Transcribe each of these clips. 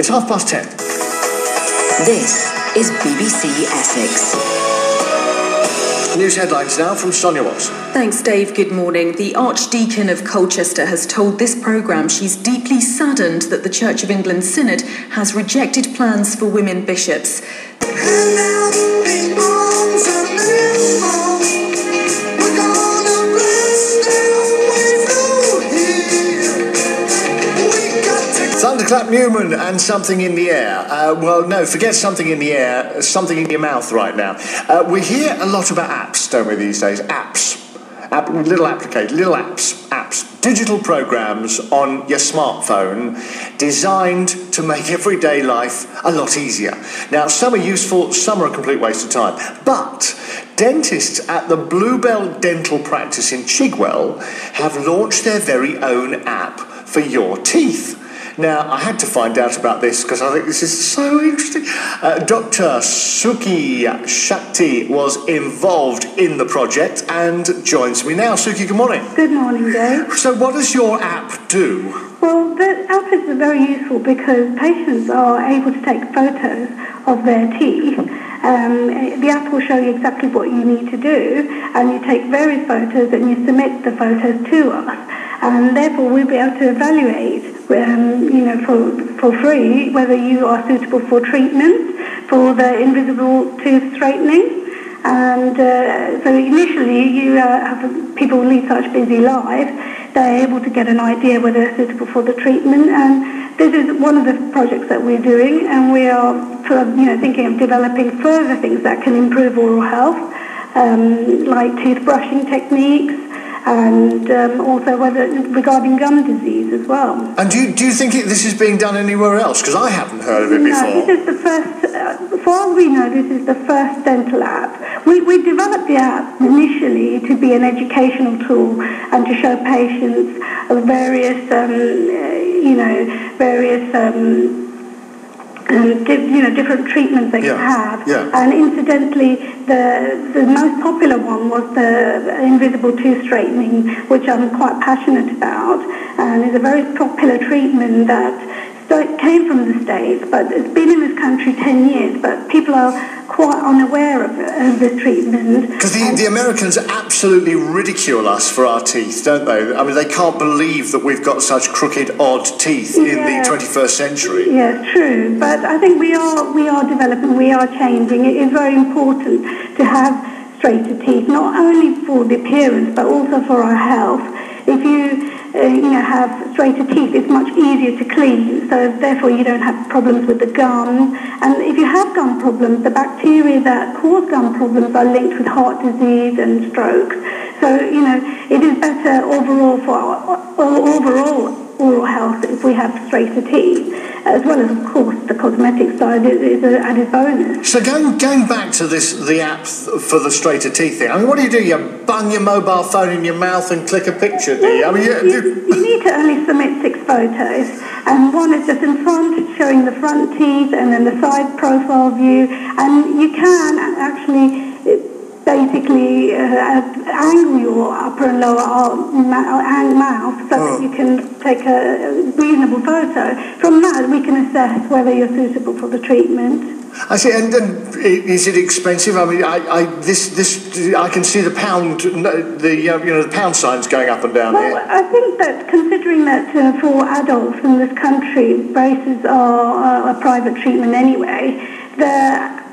It's 10:30. This is BBC Essex. News headlines now from Sonia Watts. Thanks, Dave. Good morning. The Archdeacon of Colchester has told this programme she's deeply saddened that the Church of England Synod has rejected plans for women bishops. Clap Newman and Something in the Air. Well, no, forget Something in the Air, Something in Your Mouth right now. We hear a lot about apps, don't we, these days? Apps. Little apps. Digital programs on your smartphone designed to make everyday life a lot easier. Now, some are useful, some are a complete waste of time. But dentists at the Bluebell Dental Practice in Chigwell have launched their very own app for your teeth. Now, I had to find out about this because I think this is so interesting. Dr. Suki Shakti was involved in the project and joins me now. Suki, good morning. Good morning, Dave. So what does your app do? Well, the app is very useful because patients are able to take photos of their teeth. The app will show you exactly what you need to do, and you take various photos and you submit the photos to us. And therefore, we'll be able to evaluate, for free, whether you are suitable for treatment for the invisible tooth straightening. And so initially, you have people lead such busy lives, they're able to get an idea whether they're suitable for the treatment. And this is one of the projects that we're doing, and we are thinking of developing further things that can improve oral health, like toothbrushing techniques. And also regarding gum disease as well. And do you think this is being done anywhere else? Because I haven't heard of it before. No, this is the first, as far as we know, this is the first dental app. We developed the app initially to be an educational tool and to show patients various, different treatments they can have. Yeah. And incidentally, the most popular one was the invisible tooth straightening, which I'm quite passionate about, and is a very popular treatment that came from the States, but it's been in this country 10 years, but people are quite unaware of this treatment. Because the Americans absolutely ridicule us for our teeth, don't they? I mean, they can't believe that we've got such crooked, odd teeth in the 21st century. Yes, true. But I think we are developing, we are changing. It is very important to have straighter teeth, not only for the appearance, but also for our health. If you have straighter teeth, it's much easier to clean, so therefore you don't have problems with the gum. And if you have gum problems, the bacteria that cause gum problems are linked with heart disease and stroke. So, it is better overall for our oral health if we have straighter teeth, as well as, of course, the cosmetic side is an added bonus. So going back to the app for the straighter teeth thing, I mean, what do? You bung your mobile phone in your mouth and click a picture, do you? I mean, you need to only submit 6 photos, and one is just in front, showing the front teeth, and then the side profile view, and you can actually basically angle your upper and lower mouth so that you can take a reasonable photo. From that, we can assess whether you're suitable for the treatment. I see, and is it expensive? I mean, I can see the pound, the pound signs going up and down here. I think that considering that for adults in this country, braces are a private treatment anyway.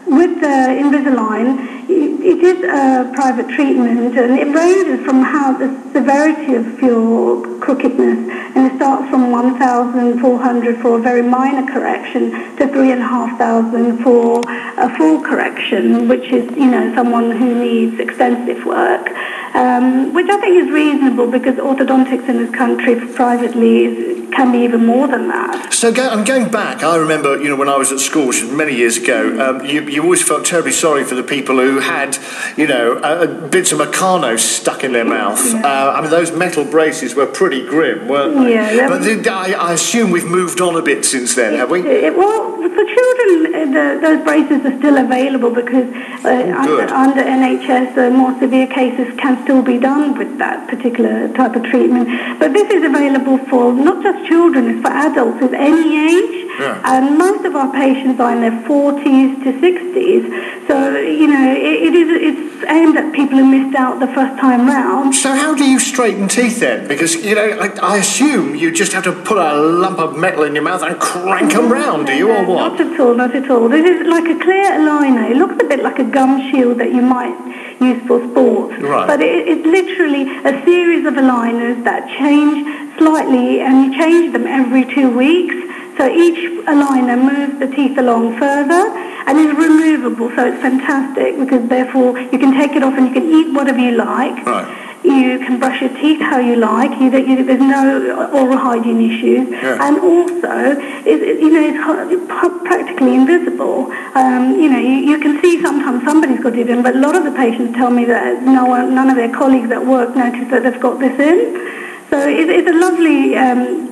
With the Invisalign, it is a private treatment, and it ranges from how the severity of your crookedness, and it starts from 1,400 for a very minor correction to 3,500 for a full correction, which is, someone who needs extensive work, which I think is reasonable because orthodontics in this country privately can be even more than that. So I'm going back. I remember, when I was at school, which was many years ago, you always felt terribly sorry for the people who had, bits of Meccano stuck in their mouth. Yeah. I mean, those metal braces were pretty grim, weren't they? Yeah. But I assume we've moved on a bit since then, have we? Well, for children, those braces are still available because under NHS, the more severe cases can still be done with that particular type of treatment. But this is available for not just children, it's for adults of any age. Yeah. And most of our patients are in their 40s to 60s. So, you know, it's aimed at people who missed out the first time round. So how do you straighten teeth then? Because, you know, I assume you just have to put a lump of metal in your mouth and crank them round, do you, or what? Not at all, not at all. This is like a clear aligner. It looks a bit like a gum shield that you might use for sports. Right. But it's literally a series of aligners that change slightly, and you change them every 2 weeks. So each aligner moves the teeth along further and is removable, so it's fantastic because therefore you can take it off and you can eat whatever you like. Right. You can brush your teeth how you like. There's no oral hygiene issues. Yeah. And also, it's practically invisible. You can see sometimes somebody's got it in, but a lot of the patients tell me that none of their colleagues at work notice that they've got this in. So it's a lovely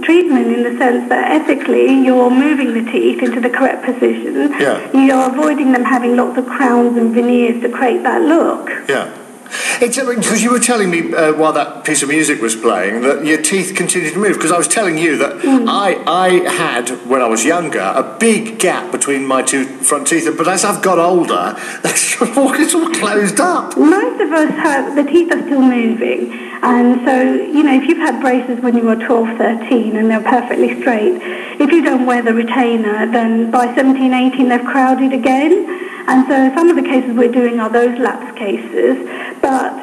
treatment in the sense that ethically you're moving the teeth into the correct position. Yeah. You're avoiding them having lots of crowns and veneers to create that look. Yeah. Because you were telling me while that piece of music was playing that your teeth continued to move, because I was telling you that I had, when I was younger, a big gap between my two front teeth, but as I've got older, it's all closed up. Most of us have, the teeth are still moving, and so, you know, if you've had braces when you were 12, 13 and they're perfectly straight, if you don't wear the retainer, then by 17, 18 they've crowded again. And so some of the cases we're doing are those lapse cases, but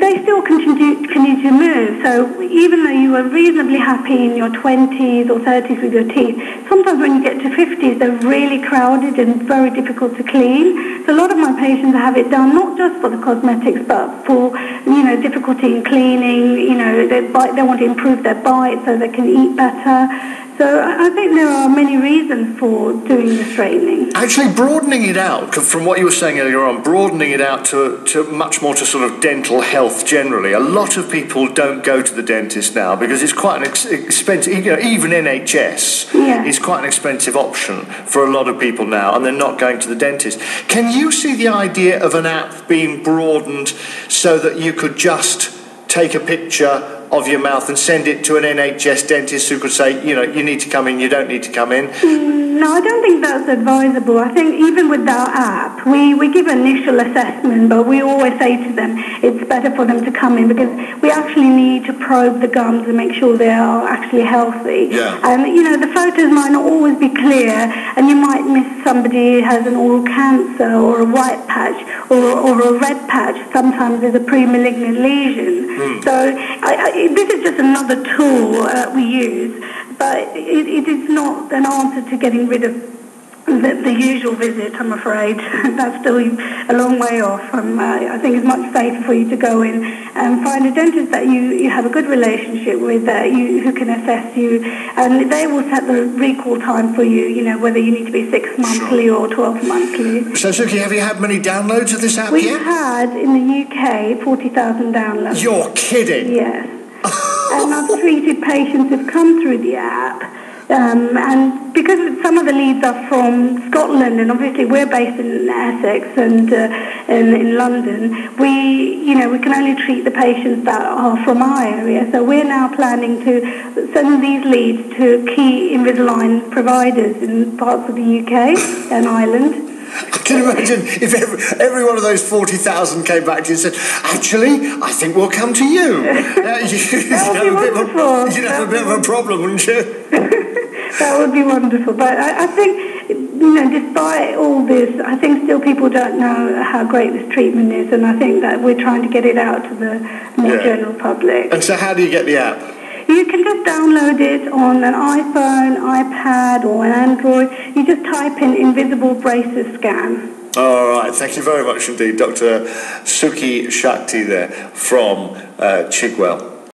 they still continue to move. So even though you were reasonably happy in your 20s or 30s with your teeth, sometimes when you get to 50s, they're really crowded and very difficult to clean. So a lot of my patients have it done not just for the cosmetics, but for, difficulty in cleaning. They want to improve their bite so they can eat better. So I think there are many reasons for doing the straightening. Actually, broadening it out, from what you were saying earlier on, broadening it out to much more to sort of dental health generally. A lot of people don't go to the dentist now because it's quite an expensive, even NHS is quite an expensive option for a lot of people now, and they're not going to the dentist. Can you see the idea of an app being broadened so that you could just take a picture of your mouth and send it to an NHS dentist who could say, you need to come in, you don't need to come in? No, I don't think that's advisable. I think even with our app, we give an initial assessment, but we always say to them it's better for them to come in because we actually need to probe the gums and make sure they are actually healthy. Yeah. And, the photos might not always be clear, and you might miss somebody who has an oral cancer or a white patch or a red patch. Sometimes there's a pre-malignant lesion. Mm. So this is just another tool we use, but it is not an answer to getting rid of the usual visit, I'm afraid. That's still a long way off. I think it's much safer for you to go in and find a dentist that you have a good relationship with, who can assess you, and they will set the recall time for you, whether you need to be 6 monthly or 12 monthly. So, Suki, have you had many downloads of this app yet? We've had, in the UK, 40,000 downloads. You're kidding? Yes. And I've treated patients who've come through the app. And because some of the leads are from Scotland, and obviously we're based in Essex and in London, we can only treat the patients that are from our area. So we're now planning to send these leads to key Invisalign providers in parts of the UK and Ireland. I can imagine if every one of those 40,000 came back to you and said, actually, I think we'll come to you. You'd have a bit of a problem, wouldn't you? That would be wonderful. But I think, despite all this, I think still people don't know how great this treatment is, and I think that we're trying to get it out to the more general public. And so how do you get the app? You can just download it on an iPhone, iPad or an Android. You just type in invisible braces scan. All right, thank you very much indeed, Dr. Suki Shakti there from Chigwell.